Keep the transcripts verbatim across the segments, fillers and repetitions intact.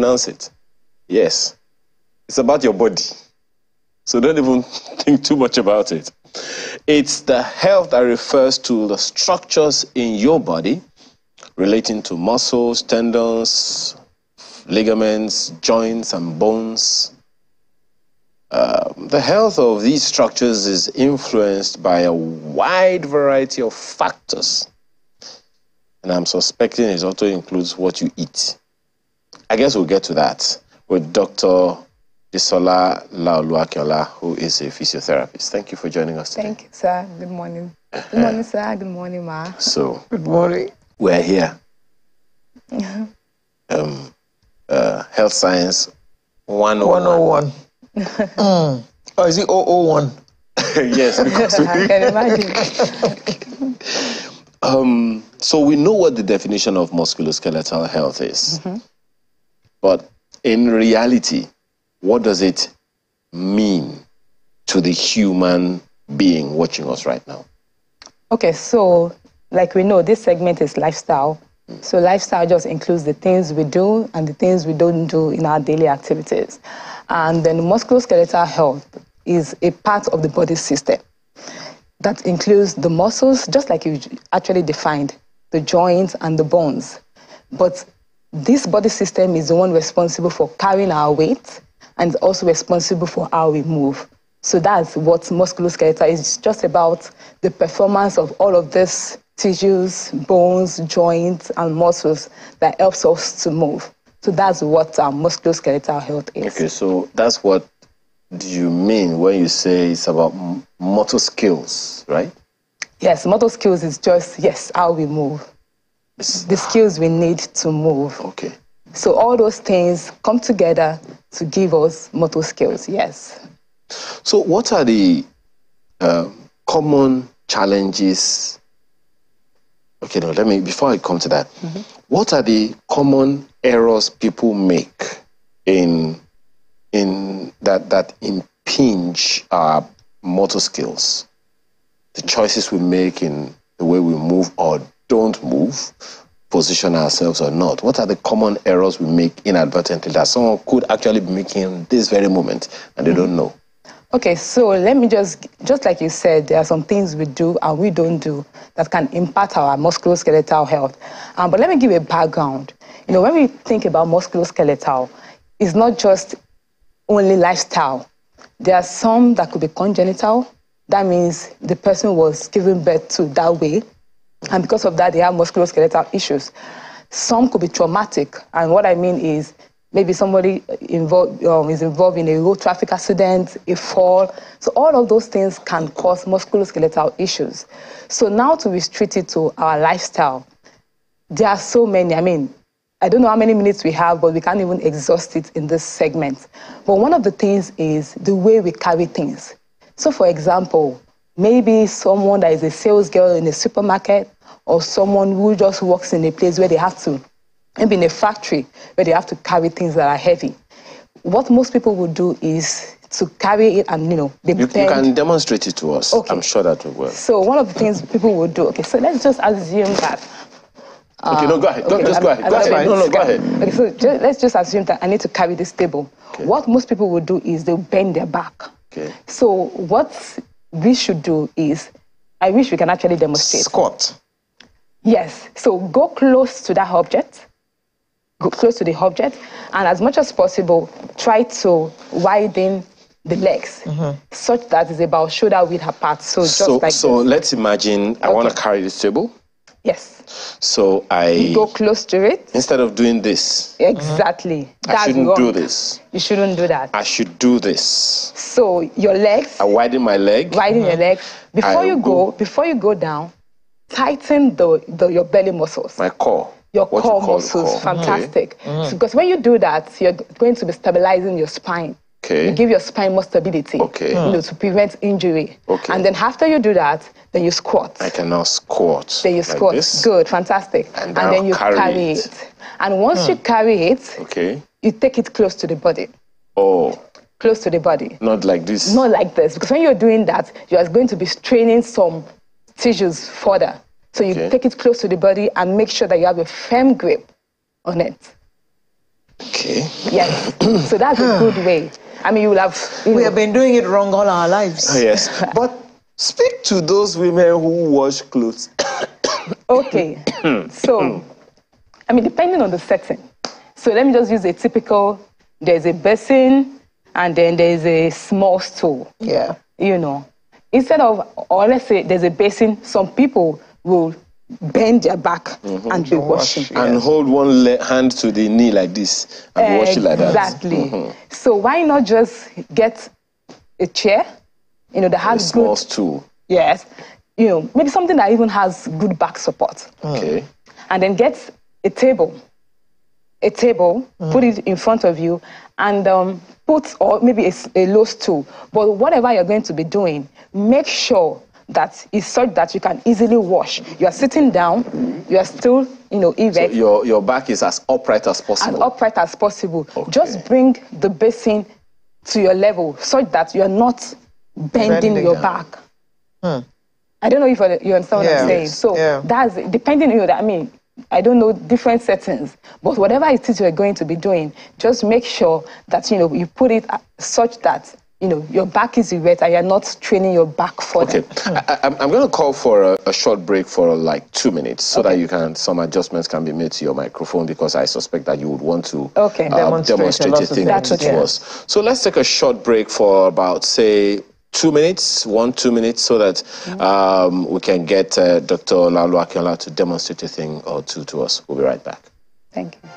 pronounce it. Yes. It's about your body. So don't even think too much about it. It's the health that refers to the structures in your body relating to muscles, tendons, ligaments, joints, and bones. Uh, the health of these structures is influenced by a wide variety of factors. And I'm suspecting it also includes what you eat. I guess we'll get to that with Doctor Disola Lawal-Akiola, who is a physiotherapist. Thank you for joining us today. Thank you, sir. Good morning. Good morning, sir. Good morning, ma. So, good morning. We're here. um, uh, health Science one oh one. mm. Oh, is it oh oh one? Yes, because we... I can imagine. um, so we know what the definition of musculoskeletal health is. Mm-hmm. But in reality, what does it mean to the human being watching us right now? Okay, so like we know, this segment is lifestyle. Mm. So lifestyle just includes the things we do and the things we don't do in our daily activities. And then musculoskeletal health is a part of the body system that includes the muscles, just like you actually defined, the joints and the bones. But this body system is the one responsible for carrying our weight and also responsible for how we move. So that's what musculoskeletal is. It's just about the performance of all of these tissues, bones, joints, and muscles that helps us to move. So that's what um, musculoskeletal health is. Okay, so that's what do you mean when you say it's about motor skills, right? Yes, motor skills is just, yes, how we move. It's... the skills we need to move. Okay. So all those things come together to give us motor skills, yes. So what are the uh, common challenges? Okay, no, let me, before I come to that, mm-hmm. What are the common errors people make in, in that, that impinge our motor skills? The choices we make in the way we move or don't move, position ourselves or not. What are the common errors we make inadvertently that someone could actually be making this very moment and they mm-hmm. don't know? Okay, so let me just, just like you said, there are some things we do and we don't do that can impact our musculoskeletal health. Um, but let me give a background. You know, when we think about musculoskeletal, it's not just only lifestyle. There are some that could be congenital. That means the person was given birth to that way. And because of that, they have musculoskeletal issues. Some could be traumatic. And what I mean is maybe somebody involved, um, is involved in a road traffic accident, a fall. So all of those things can cause musculoskeletal issues. So now to restrict it to our lifestyle, there are so many. I mean, I don't know how many minutes we have, but we can't even exhaust it in this segment. But one of the things is the way we carry things. So for example, maybe someone that is a sales girl in a supermarket or someone who just works in a place where they have to, maybe in a factory where they have to carry things that are heavy. What most people will do is to carry it and, you know, they you, you can demonstrate it to us. Okay. I'm sure that we will. So one of the things people will do, okay, so let's just assume that. Um, okay, no, go ahead. Okay, just go ahead. That's fine. No, no, go ahead. Okay, so just, let's just assume that I need to carry this table. Okay. What most people will do is they'll bend their back. Okay. So what we should do is, I wish we can actually demonstrate. Squat. Yes. So go close to that object, go close to the object, and as much as possible, try to widen the legs, mm-hmm. such that it's about shoulder width apart. So just so, like So this. Let's imagine I okay. want to carry this table. Yes. So I... go close to it. Instead of doing this. Exactly. Mm-hmm. I That's shouldn't wrong. do this. You shouldn't do that. I should do this. So your legs. I widen my leg. Widen mm-hmm. your leg. Before I'll you go, go, before you go down, tighten the, the your belly muscles. My core. Your what core you muscles. Core. Fantastic. Okay. Mm-hmm. So because when you do that, you're going to be stabilizing your spine. Okay. You give your spine more stability. Okay. Mm. You know, to prevent injury. Okay. And then after you do that, then you squat. I can now squat. Then you squat. Like Good, fantastic. And, and then you carry, carry it. it. And once mm. you carry it, okay. you take it close to the body. Oh. Close to the body. Not like this. Not like this. Because when you're doing that, you are going to be straining some tissues further. So you okay. take it close to the body and make sure that you have a firm grip on it. Okay. Yes. So that's a good way. I mean, you will have... You we know. have been doing it wrong all our lives. Oh, yes. But speak to those women who wash clothes. Okay. So, I mean, depending on the setting. So let me just use a typical, there's a basin and then there's a small stool. Yeah. You know, instead of, or let's say there's a basin, some people will bend their back mm-hmm. and be washing. Wash, yes. And hold one le hand to the knee like this and uh, wash it like that. Exactly. Mm-hmm. So why not just get a chair, you know, that has a small stool. Yes. You know, maybe something that even has good back support. Okay. And then get a table, a table, mm. put it in front of you, and um, put, or maybe a, a low stool. But whatever you're going to be doing, make sure that is such that you can easily wash. You are sitting down, you are still, you know, even. So your, your back is as upright as possible. As upright as possible. Okay. Just bring the basin to your level such that you're not bending, bending your down. back. Hmm. I don't know if you understand yeah. what I'm saying. So yeah. that's, depending, you know, that, I mean, I don't know different settings, but whatever it is you're going to be doing, just make sure that, you know, you put it such that, you know, your back is erect and you're not training your back for okay. that. I'm, I'm going to call for a, a short break for like two minutes so okay. that you can, some adjustments can be made to your microphone because I suspect that you would want to okay. uh, demonstrate, demonstrate a thing that it was. So let's take a short break for about, say, Two minutes, one, two minutes, so that um, we can get uh, Doctor Lawal-Akiola to demonstrate a thing or two to us. We'll be right back. Thank you.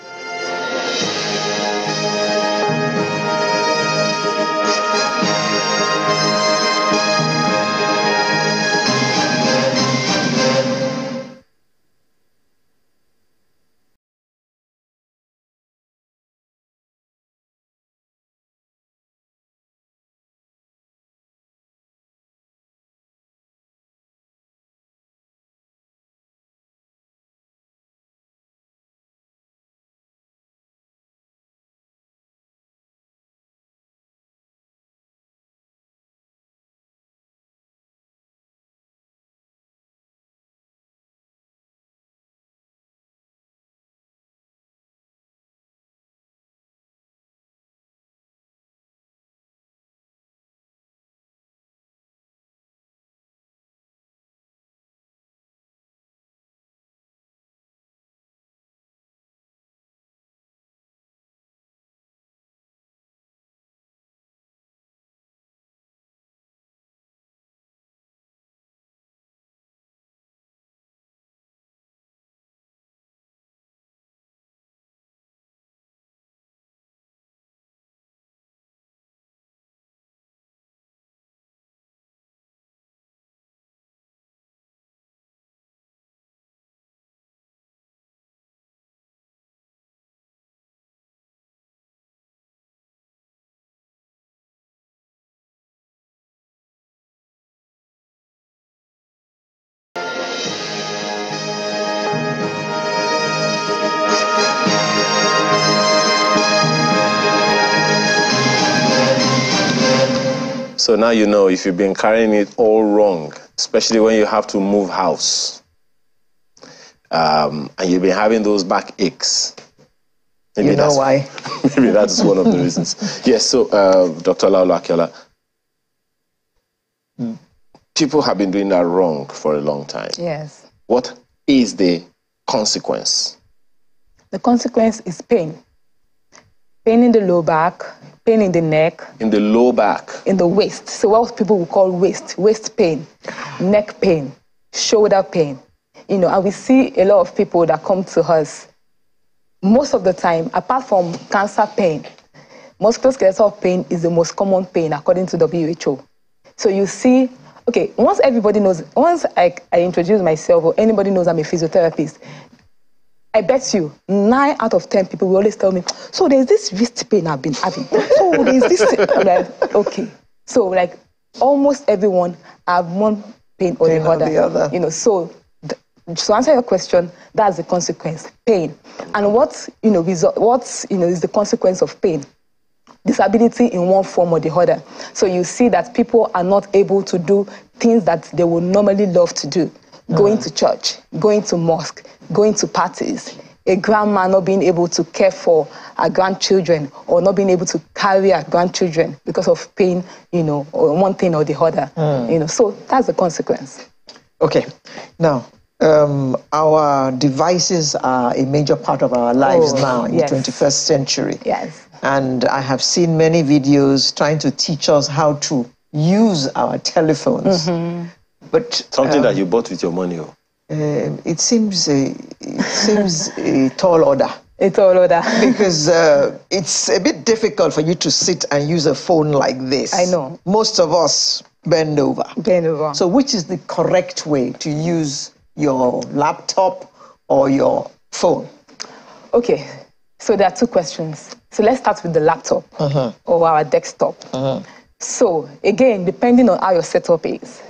So now you know if you've been carrying it all wrong, especially when you have to move house, um, and you've been having those back aches. Maybe you know that's, why. Maybe that's one of the reasons. Yes, so uh, Doctor Lawal-Akiola, mm. people have been doing that wrong for a long time. Yes. What is the consequence? The consequence is pain. Pain in the low back, pain in the neck. In the low back. In the waist. So what people will call waist, waist pain, neck pain, shoulder pain. You know, and we see a lot of people that come to us, most of the time, apart from cancer pain, musculoskeletal pain is the most common pain according to W H O. So you see, okay, once everybody knows, once I, I introduce myself or anybody knows I'm a physiotherapist, I bet you, nine out of ten people will always tell me, so there's this wrist pain I've been having. So there's this... I'm like, okay. So, like, almost everyone have one pain or, pain the, other. or the other. You know, so, the, to answer your question, that's the consequence, pain. And what, you know, what, you know, is the consequence of pain? Disability in one form or the other. So you see that people are not able to do things that they would normally love to do. Going to church, going to mosque, going to parties, a grandma not being able to care for her grandchildren or not being able to carry her grandchildren because of pain, you know, or one thing or the other, mm. you know. So that's the consequence. Okay. Now, um, our devices are a major part of our lives oh, now in yes. the twenty-first century. Yes. And I have seen many videos trying to teach us how to use our telephones. Mm-hmm. But something um, that you bought with your money. Oh. Uh, it seems a, it seems a tall order. A tall order. Because uh, it's a bit difficult for you to sit and use a phone like this. I know. Most of us bend over. Bend over. So which is the correct way to use your laptop or your phone? Okay. So there are two questions. So let's start with the laptop uh-huh. or our desktop. Uh-huh. So again, depending on how your setup is.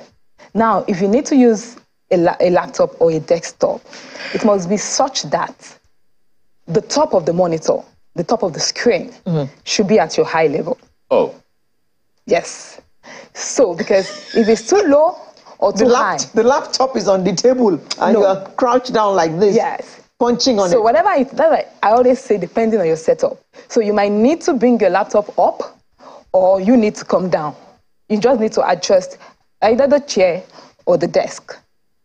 Now, if you need to use a, la a laptop or a desktop, it must be such that the top of the monitor, the top of the screen, mm-hmm. should be at your eye level. Oh. Yes. So, because if it's too low or too the high... The laptop is on the table and no. you are crouched down like this. Yes. Punching on so it. So whatever it... That's I always say, depending on your setup. So you might need to bring your laptop up or you need to come down. You just need to adjust either the chair or the desk.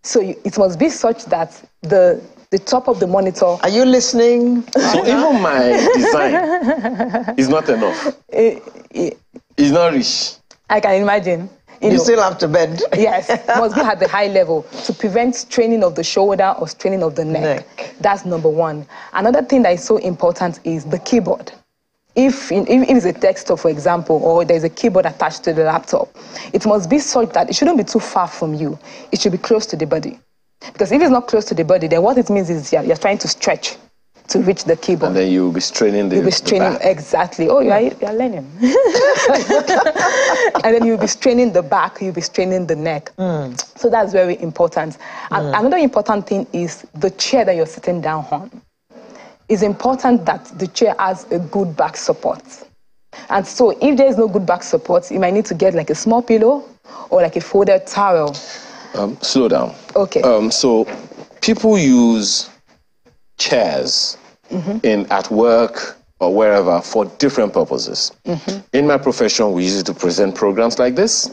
So you, it must be such that the, the top of the monitor... Are you listening? So even my design is not enough. It, it, it's not rich. I can imagine. You, you know, still have to bend. Yes. It must be at the high level to prevent straining of the shoulder or straining of the neck. neck. That's number one. Another thing that is so important is the keyboard. If, in, if it's a desktop, for example, or there's a keyboard attached to the laptop, it must be such that it shouldn't be too far from you. It should be close to the body. Because if it's not close to the body, then what it means is you're, you're trying to stretch to reach the keyboard. And then you'll be straining the You'll be straining, the back. Exactly. Oh, you're, you're learning. And then you'll be straining the back, you'll be straining the neck. Mm. So that's very important. Mm. Another important thing is the chair that you're sitting down on. It's important that the chair has a good back support. And so if there is no good back support, you might need to get like a small pillow or like a folded towel. Um, slow down. Okay. Um, so people use chairs mm-hmm. in, at work or wherever for different purposes. Mm-hmm. In my profession, we use it to present programs like this.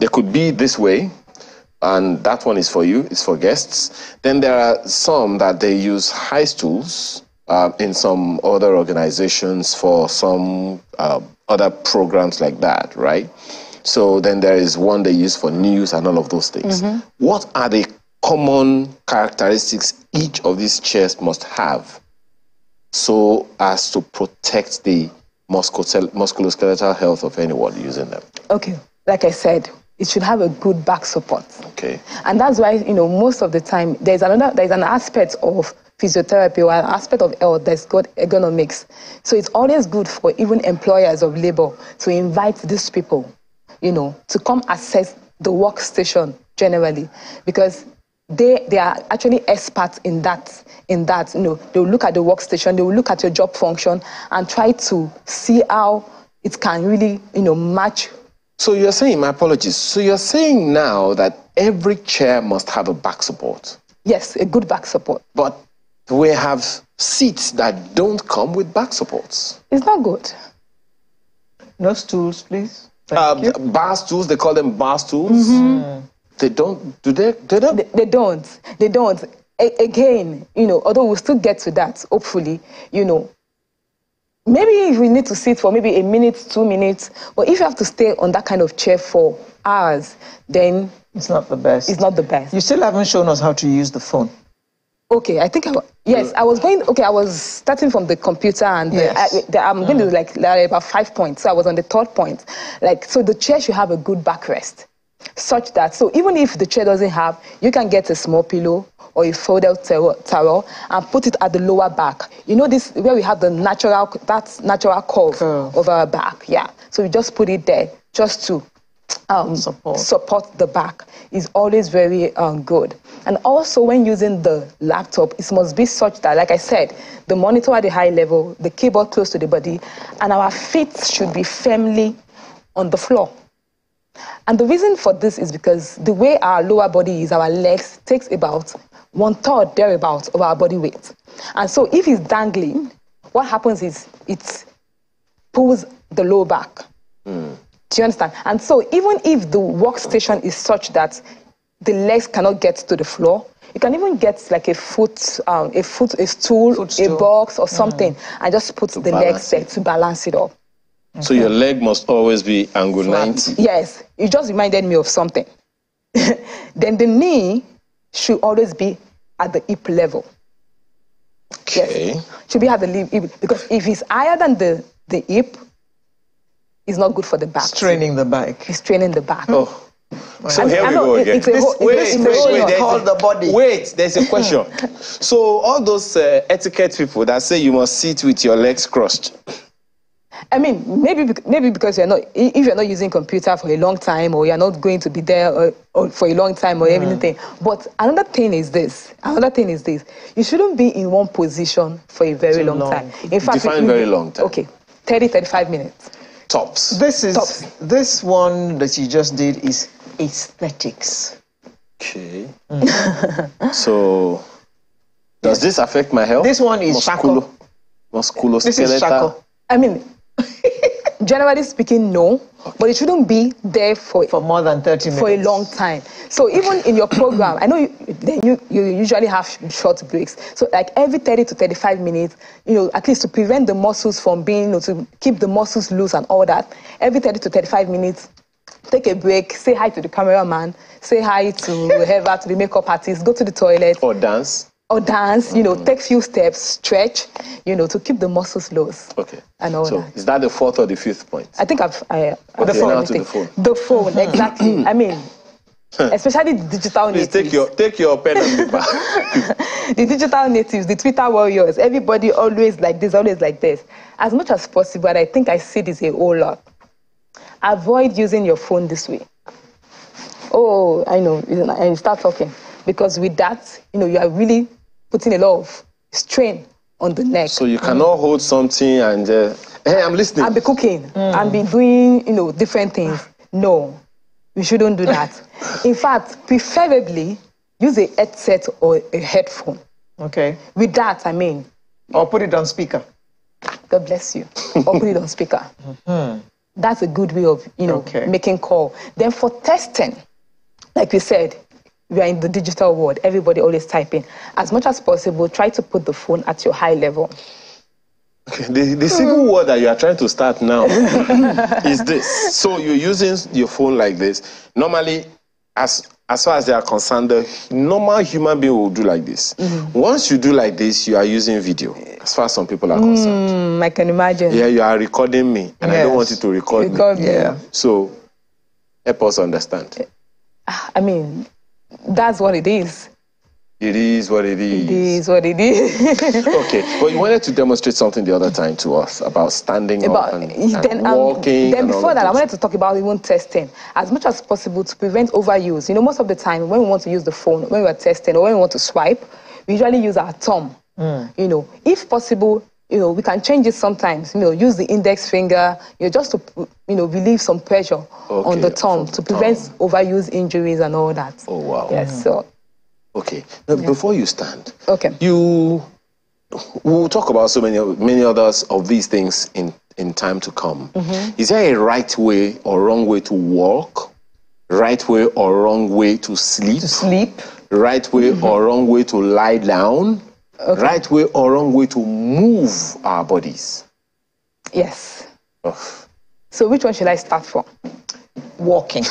They could be this way. And that one is for you, it's for guests. Then there are some that they use high stools. Uh, in some other organizations for some uh, other programs like that, right? So then there is one they use for news and all of those things. Mm-hmm. What are the common characteristics each of these chairs must have so as to protect the musculoskeletal health of anyone using them? Okay, like I said, it should have a good back support. Okay. And that's why, you know, most of the time, there's another, there's an aspect of physiotherapy or an aspect of health that's called ergonomics. So it's always good for even employers of labor to invite these people, you know, to come assess the workstation generally, because they they are actually experts in that, in that, you know, they'll look at the workstation, they will look at your job function and try to see how it can really, you know, match. So you're saying, my apologies, so you're saying now that every chair must have a back support? Yes, a good back support. But we have seats that don't come with back supports. It's not good. No stools, please. Uh, bar stools, they call them bar stools. Mm-hmm. Mm. They don't, do they? They don't. They, they don't. They don't. A again, you know, although we'll still get to that, hopefully, you know, maybe we need to sit for maybe a minute, two minutes, but if you have to stay on that kind of chair for hours, then... It's not the best. It's not the best. You still haven't shown us how to use the phone. Okay, I think, I, yes, I was going, okay, I was starting from the computer and yes. the, I, the, I'm going mm. to like, like about five points, so I was on the third point. Like, so the chair should have a good backrest, such that, so even if the chair doesn't have, you can get a small pillow or a folded towel and put it at the lower back. You know this, where we have the natural, that natural curve cool. of our back, yeah. So we just put it there, just to um, support. support the back. Is always very um, good. And also when using the laptop, it must be such that, like I said, the monitor at the high level, the keyboard close to the body, and our feet should be firmly on the floor. And the reason for this is because the way our lower body is, our legs, takes about one third thereabouts of our body weight. And so if it's dangling, what happens is it pulls the low back. Mm. Do you understand? And so even if the workstation is such that the legs cannot get to the floor, you can even get like a foot, um, a foot, a stool, foot stool, a box or something, mm. and just put to the legs there to balance it up. Okay. So your leg must always be angle ninety. Yes, it just reminded me of something. Then the knee should always be at the hip level. Okay. Yes. Should be at the hip, because if it's higher than the, the hip, it's not good for the back. It's straining the back. It's straining the back. Oh. So and here we go again. It's this, whole, wait, wait, wait, there's a, the body. wait, there's a question. So all those uh, etiquette people that say you must sit with your legs crossed. I mean, maybe maybe because you're not, if you're not using computer for a long time, or you're not going to be there or, or for a long time or mm. everything. But another thing is this. Another thing is this. You shouldn't be in one position for a very long, long time. In fact, define very long time. Okay, thirty, thirty-five minutes. Tops. This is Tops. This one that you just did is aesthetics. Okay. Mm. So does this affect my health? This one is Musculo, musculoskeletal. This is Shako. I mean, generally speaking, no, okay. But it shouldn't be there for for more than thirty minutes, for a long time. So even in your program, I know you, then you you usually have short breaks. So like every thirty to thirty-five minutes, you know, at least to prevent the muscles from being, you know, to keep the muscles loose and all that. Every thirty to thirty-five minutes, take a break, say hi to the cameraman, say hi to whoever, to the makeup artist, go to the toilet or dance. Or dance, you know, mm. take few steps, stretch, you know, to keep the muscles loose. Okay. And all so that. Is that the fourth or the fifth point? I think I've... I, I've the, phone, the phone. The phone, exactly. I mean, especially the digital Please natives. Take your, take your pen and paper. The digital natives, the Twitter warriors, everybody always like this, always like this. As much as possible, and I think I see this a whole lot, avoid using your phone this way. Oh, I know, and start talking. Because with that, you know, you are really putting a lot of strain on the neck. So you cannot mm. hold something and, uh, hey, I'm listening. And be cooking mm. and be doing, you know, different things. No, we shouldn't do that. In fact, preferably use a headset or a headphone. Okay. With that, I mean. Or put it on speaker. God bless you. Or put it on speaker. Mm-hmm. That's a good way of, you know, okay. making call. Then for testing, like we said, we are in the digital world. Everybody always typing. As much as possible, try to put the phone at your high level. Okay, the, the single word that you are trying to start now is this. So you're using your phone like this. Normally, as, as far as they are concerned, the normal human being will do like this. Mm-hmm. Once you do like this, you are using video, as far as some people are concerned. Mm, I can imagine. Yeah, you are recording me, and yes. I don't want you to record, record me. me. Yeah. So help us understand. I mean... That's what it is. It is what it is. It is what it is. Okay. Well, you wanted to demonstrate something the other time to us about standing about, up and, and then, um, walking. Then and before that, I wanted to talk about even testing. As much as possible to prevent overuse. You know, most of the time when we want to use the phone, when we are testing or when we want to swipe, we usually use our thumb. Mm. You know, if possible, you know, we can change it sometimes. You know, use the index finger, you know, just to, you know, relieve some pressure okay, on the thumb to prevent thumb. overuse injuries and all that. Oh, wow. Yes, mm. so. Okay. Now, yeah. Before you stand, okay. you, we'll talk about so many, many others of these things in, in time to come. Mm-hmm. Is there a right way or wrong way to walk? Right way or wrong way to sleep? To sleep. Right way mm-hmm. or wrong way to lie down? Okay. Right way or wrong way to move our bodies? Yes. Oh. So which one should I start from? Walking.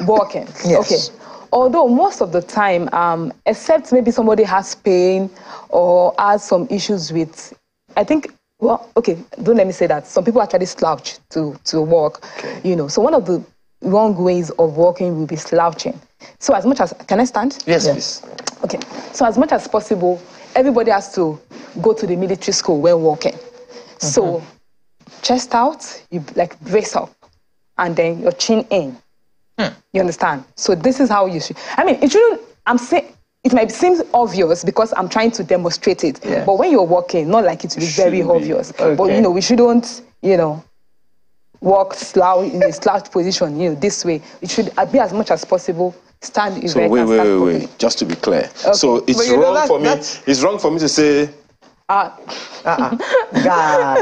Walking. Yes. Okay. Although most of the time, um, except maybe somebody has pain or has some issues with, I think, well, okay, don't let me say that. Some people actually slouch to, to walk, okay. you know. So one of the wrong ways of walking will be slouching. So as much as, can I stand? Yes, yes. please. Okay, so as much as possible, everybody has to go to the military school when walking. Mm-hmm. So chest out, you like brace up, and then your chin in. Mm. You understand? So this is how you should, I mean, it shouldn't, I'm saying, it might seem obvious because I'm trying to demonstrate it, yeah. but when you're walking, not like it will be it very be. obvious. Okay. But, you know, we shouldn't, you know, walk slow in a slouch position, you know, this way. It should be as much as possible. Stand so wait, wait, wait, wait. Just to be clear. Okay. So it's wrong know, that's, for me. That's... It's wrong for me to say. Ah, ah, God.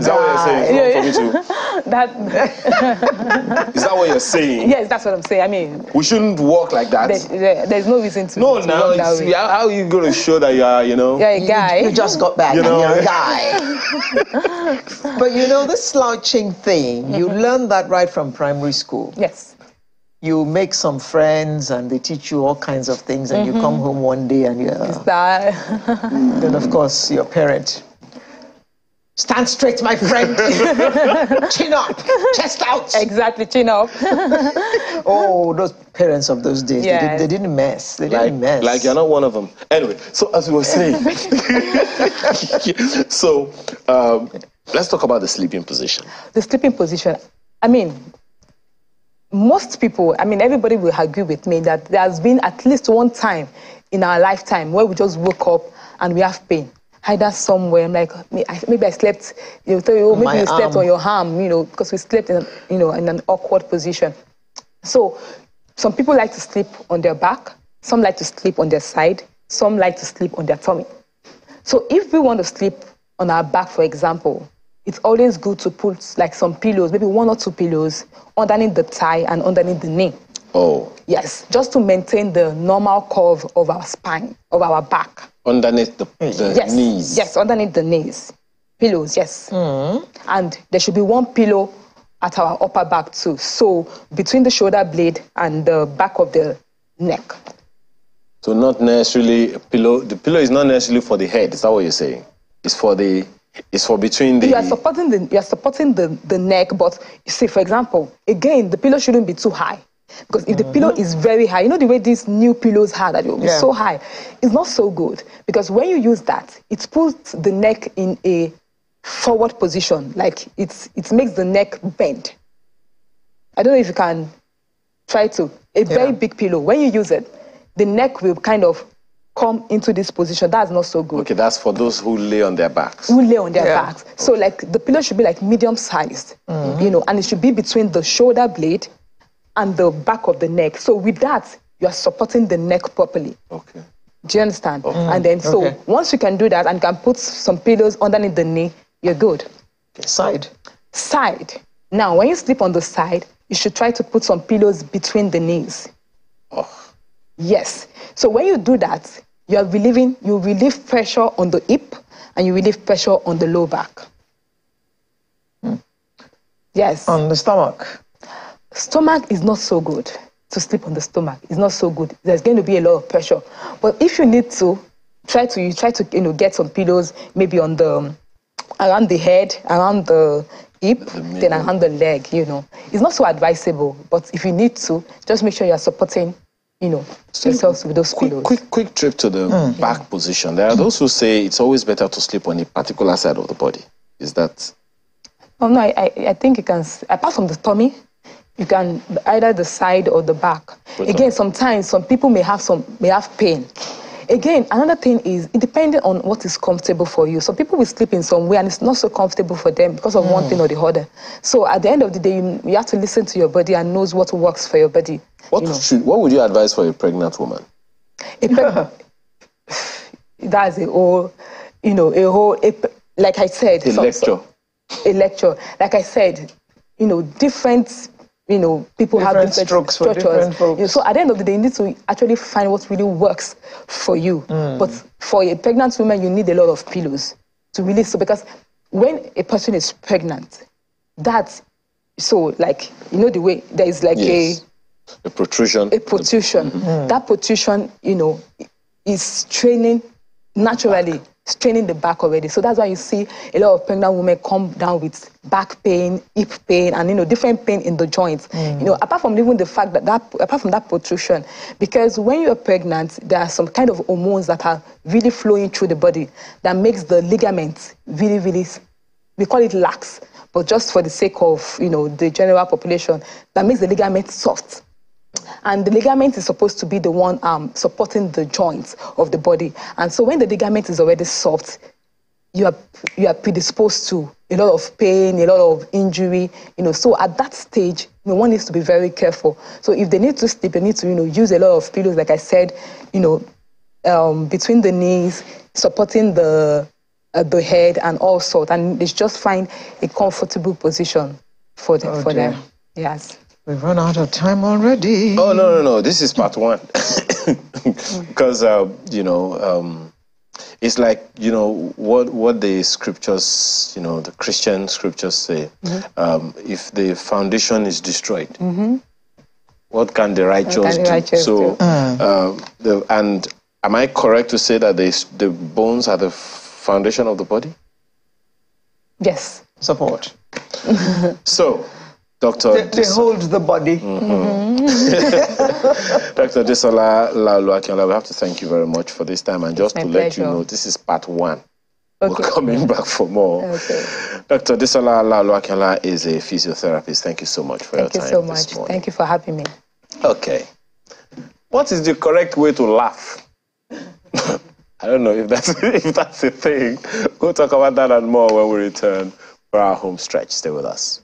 Is that what you're saying? It's wrong for me to. That. Is that what you're saying? Yes, that's what I'm saying. I mean, we shouldn't walk like that. There, there, there's no reason to. No, to now walk that way. How are you going to show that you are, you know? You're a guy. You, you just got back. You know, and you're a guy. But you know, this slouching thing, you learn that right from primary school. Yes. You make some friends and they teach you all kinds of things, and mm-hmm. you come home one day and you're... Is that... Then, of course, your parent. Stand straight, my friend. Chin up. Chest out. Exactly, chin up. Oh, those parents of those days, yeah. they, did, they didn't mess. They like, didn't mess. Like you're not one of them. Anyway, so as we were saying, so um, let's talk about the sleeping position. The sleeping position, I mean... Most people, I mean, everybody will agree with me that there has been at least one time in our lifetime where we just woke up and we have pain. Either somewhere, I'm like, maybe I slept, you tell you, oh, maybe My you slept arm. on your arm, you know, because we slept in, you know, in an awkward position. So some people like to sleep on their back, some like to sleep on their side, some like to sleep on their tummy. So if we want to sleep on our back, for example, it's always good to put like some pillows, maybe one or two pillows, underneath the thigh and underneath the knee. Oh. Yes, just to maintain the normal curve of our spine, of our back. Underneath the, the yes. knees. Yes, underneath the knees. Pillows, yes. Mm. And there should be one pillow at our upper back too. So between the shoulder blade and the back of the neck. So not necessarily a pillow. The pillow is not necessarily for the head. Is that what you're saying? It's for the... It's for between the... You are supporting, the, you are supporting the, the neck, but you see, for example, again, the pillow shouldn't be too high. Because if mm-hmm. the pillow is very high, you know the way these new pillows are, that it will be yeah. so high, it's not so good. Because when you use that, it puts the neck in a forward position. Like, it's, it makes the neck bend. I don't know if you can try to. A yeah. very big pillow, when you use it, the neck will kind of come into this position. That's not so good. Okay, that's for those who lay on their backs. Who lay on their yeah. backs. So, like, the pillow should be, like, medium-sized, mm-hmm. you know, and it should be between the shoulder blade and the back of the neck. So, with that, you are supporting the neck properly. Okay. Do you understand? Okay. And then, so, okay. once you can do that and can put some pillows underneath the knee, you're good. Okay. Side. Side. Now, when you sleep on the side, you should try to put some pillows between the knees. Oh. Yes. So when you do that, you are relieving, you relieve pressure on the hip and you relieve pressure on the low back. Hmm. Yes. On the stomach? Stomach is not so good. To sleep on the stomach is not so good. There's going to be a lot of pressure. But if you need to, try to, you try to, you know, get some pillows maybe on the, around the head, around the hip, the then around the leg, you know. It's not so advisable, but if you need to, just make sure you are supporting, you know, so yourselves with those quick, pillows. Quick, quick trip to the mm. back position. There are those who say it's always better to sleep on a particular side of the body. Is that? Oh, no, I, I think you can, apart from the tummy, you can either the side or the back. But Again, no. sometimes some people may have some, may have pain. Again, another thing is, it depends on what is comfortable for you. Some people will sleep in some way and it's not so comfortable for them because of mm. one thing or the other. So at the end of the day, you, you have to listen to your body and know what works for your body. What, you know. should, what would you advise for a pregnant woman? A preg That's a whole, you know, a whole, a, like I said. A some, lecture. A lecture. Like I said, you know, different... You know, people different have different strokes structures. For different you know, so at the end of the day, you need to actually find what really works for you. Mm. But for a pregnant woman, you need a lot of pillows to really so because when a person is pregnant, that's so like you know the way there is like yes. a a protrusion. A protrusion. The, mm-hmm. That protrusion, you know, is training naturally. Back. Straining the back already. So that's why you see a lot of pregnant women come down with back pain, hip pain, and, you know, different pain in the joints. Mm. You know, apart from even the fact that, that, apart from that protrusion, because when you're pregnant, there are some kind of hormones that are really flowing through the body that makes the ligaments really, really, we call it lax, but just for the sake of, you know, the general population, that makes the ligament soft. And the ligament is supposed to be the one um, supporting the joints of the body. And so when the ligament is already soft, you are you are predisposed to a lot of pain, a lot of injury, you know. So at that stage, you know, one needs to be very careful. So if they need to sleep, they need to, you know, use a lot of pillows, like I said, you know, um, between the knees, supporting the uh, the head and all sorts. And they just find a comfortable position for them. Oh, for dear. them. Yes. We've run out of time already. Oh, no, no, no. This is part one. Because, uh, you know... Um, it's like, you know, what what the scriptures, you know, the Christian scriptures say, mm-hmm. um, if the foundation is destroyed, mm-hmm. what can the righteous, what can the righteous do? do? So, uh. Uh, the, and am I correct to say that the, the bones are the foundation of the body? Yes. Support. So, Doctor They, they hold the body. Mm-hmm. Mm-hmm. Doctor Disola Lawal-Akiola, we have to thank you very much for this time. And just to pleasure. let you know, this is part one. Okay. We're coming back for more. Okay. Doctor Disola Lawal-Akiola is a physiotherapist. Thank you so much for thank your time. Thank you so this much. Morning. Thank you for having me. Okay. What is the correct way to laugh? I don't know if that's, if that's a thing. We'll talk about that and more when we return for our home stretch. Stay with us.